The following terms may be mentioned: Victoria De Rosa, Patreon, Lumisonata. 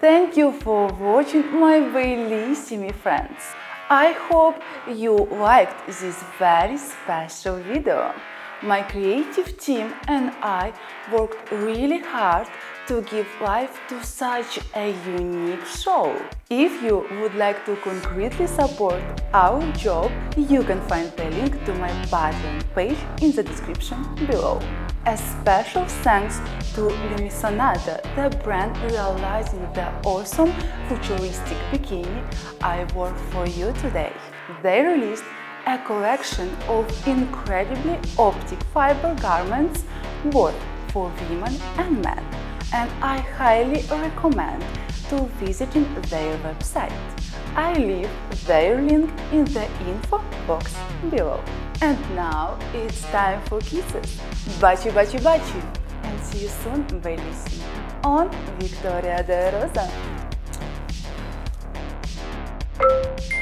Thank you for watching my bellissimi friends. I hope you liked this very special video. My creative team and I worked really hard to give life to such a unique show. If you would like to concretely support our job, you can find the link to my Patreon page in the description below. A special thanks to Lumisonata, the brand realizing the awesome futuristic bikini I wore for you today. They released a collection of incredibly optic fiber garments both for women and men, and I highly recommend to visiting their website. I leave their link in the info box below. And now it's time for kisses. Bachi bachi bachi, and see you soon, bellissimi, on Victoria De Rosa.